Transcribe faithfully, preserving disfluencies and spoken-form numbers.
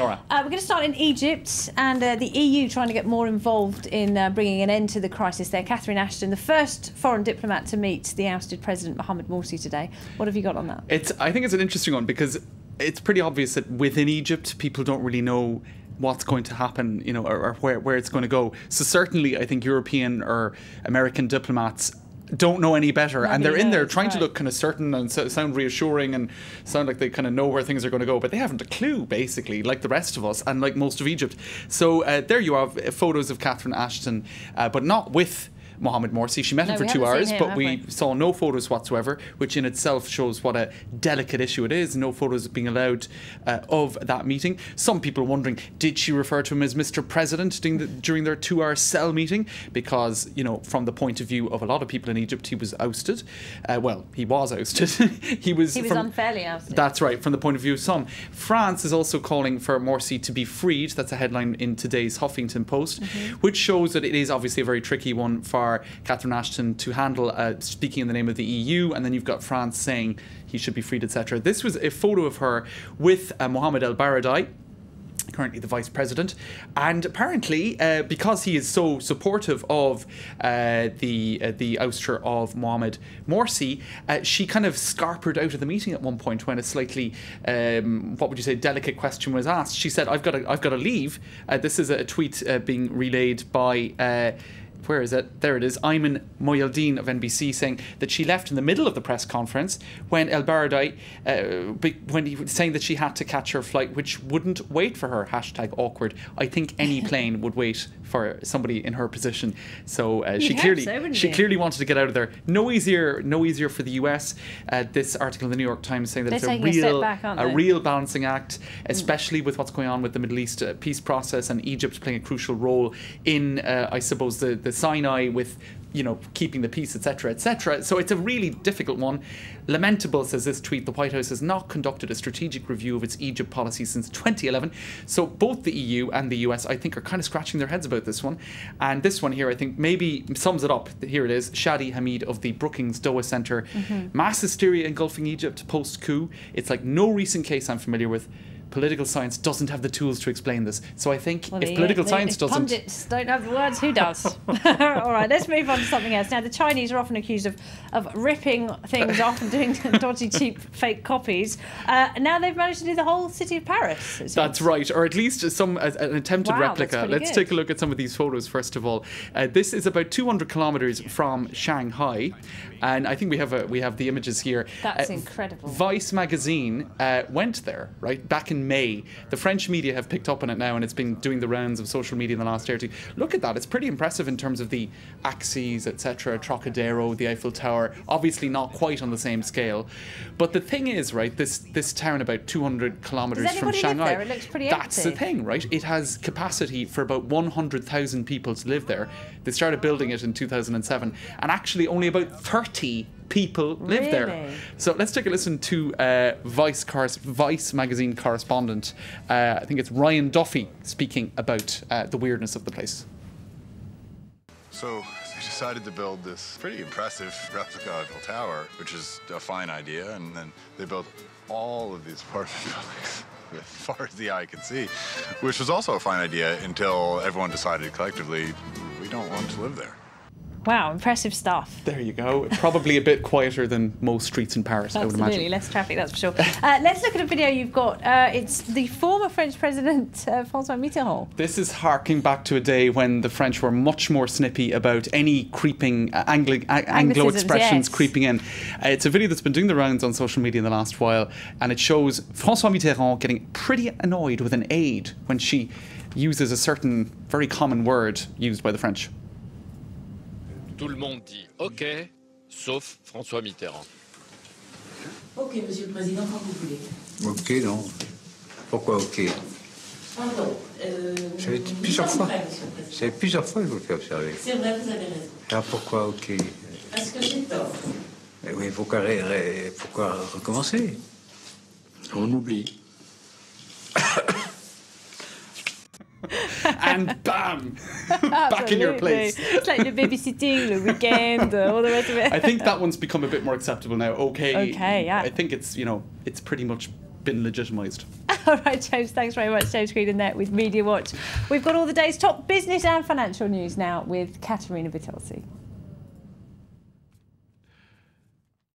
All right. Uh, we're going to start in Egypt and uh, the E U trying to get more involved in uh, bringing an end to the crisis there. Catherine Ashton, the first foreign diplomat to meet the ousted President Mohamed Morsi today. What have you got on that? It's, I think it's an interesting one because it's pretty obvious that within Egypt, people don't really know what's going to happen, you know, or, or where, where it's going to go. So certainly, I think European or American diplomats don't know any better. Maybe and they're in there trying right. to look kind of certain and so, sound reassuring and sound like they kind of know where things are going to go, but they haven't a clue, basically, like the rest of us and like most of Egypt. So uh, there you have photos of Catherine Ashton, uh, but not with Mohamed Morsi. She met no, him for two hours, him, but we, we saw no photos whatsoever, which in itself shows what a delicate issue it is. No photos being allowed uh, of that meeting. Some people wondering, did she refer to him as Mister President during, the, during their two-hour cell meeting? Because, you know, from the point of view of a lot of people in Egypt, he was ousted. Uh, well, he was ousted. he was, he was from, unfairly ousted. That's right, from the point of view of some. France is also calling for Morsi to be freed. That's a headline in today's Huffington Post, mm-hmm. which shows that it is obviously a very tricky one for Catherine Ashton to handle, uh, speaking in the name of the E U, and then you've got France saying he should be freed, et cetera. This was a photo of her with uh, Mohamed El Baradei, currently the Vice President, and apparently uh, because he is so supportive of uh, the uh, the ouster of Mohamed Morsi, uh, she kind of scarpered out of the meeting at one point when a slightly um, what would you say delicate question was asked. She said, "I've got to, I've got to leave." Uh, this is a tweet uh, being relayed by. Uh, Where is it? There it is. Iman Moyaldine of N B C saying that she left in the middle of the press conference when El Baradei, uh, when he was saying that she had to catch her flight, which wouldn't wait for her. Hashtag awkward. I think any plane would wait for somebody in her position. So uh, she clearly, so, she clearly wanted to get out of there. No easier, no easier for the U S. Uh, this article in the New York Times saying that They're it's a real, a, back, a real balancing act, especially mm. with what's going on with the Middle East uh, peace process and Egypt playing a crucial role in, uh, I suppose, the. the Sinai with, you know, keeping the peace, et cetera, et cetera. So it's a really difficult one. Lamentable, says this tweet, the White House has not conducted a strategic review of its Egypt policy since twenty eleven. So both the E U and the U S, I think, are kind of scratching their heads about this one. And this one here, I think, maybe sums it up. Here it is. Shadi Hamid of the Brookings Doha Center. Mm-hmm. Mass hysteria engulfing Egypt post-coup. It's like no recent case I'm familiar with. Political science doesn't have the tools to explain this. So I think well, if political the, science if doesn't... pundits don't have the words, who does? All right, let's move on to something else. Now, the Chinese are often accused of, of ripping things off and doing dodgy, cheap, fake copies. Uh, now they've managed to do the whole city of Paris. That's right, or at least some uh, an attempted wow, replica. Let's good. take a look at some of these photos, first of all. Uh, this is about two hundred kilometres from Shanghai. And I think we have a, we have the images here. That's uh, incredible. Vice magazine uh, went there, right, back in May. The French media have picked up on it now, and it's been doing the rounds of social media in the last day or two. Look at that. It's pretty impressive in terms of the axes, et cetera, Trocadero, the Eiffel Tower. Obviously not quite on the same scale. But the thing is, right, this this town about two hundred kilometres from Shanghai, there? It looks pretty that's empty. The thing, right? It has capacity for about one hundred thousand people to live there. They started building it in two thousand seven, and actually only about thirty people live really? there. So let's take a listen to uh, Vice, Vice magazine correspondent, uh, I think it's Ryan Duffy, speaking about uh, the weirdness of the place. So they decided to build this pretty impressive replica Eiffel Tower, which is a fine idea, and then they built all of these apartment buildings as far as the eye can see, which was also a fine idea until everyone decided collectively, we don't want to live there. Wow, impressive stuff. There you go. Probably a bit quieter than most streets in Paris, Absolutely. I would imagine. Absolutely, less traffic, that's for sure. Uh, let's look at a video you've got. Uh, it's the former French president, uh, François Mitterrand. This is harking back to a day when the French were much more snippy about any creeping uh, Anglo, uh, Anglo expressions yes. creeping in. Uh, it's a video that's been doing the rounds on social media in the last while, and it shows François Mitterrand getting pretty annoyed with an aide when she uses a certain very common word used by the French. Tout le monde dit OK, sauf François Mitterrand. OK, Monsieur le Président, quand vous voulez. OK, non. Pourquoi OK? Pardon. Euh, J'avais dit plusieurs fois. J'avais plusieurs fois que vous le faites observer. C'est vrai, vous avez raison. Alors pourquoi OK? Parce que j'ai tort. Mais oui, pourquoi, pourquoi recommencer? On oublie. And bam, back in your place. It's like the babysitting, the weekend, uh, all the rest of it. I think that one's become a bit more acceptable now. Okay. Okay, yeah. I think it's, you know, it's pretty much been legitimised. All right, James, thanks very much. James Creedon there with Media Watch. We've got all the day's top business and financial news now with Katerina Bitelsi.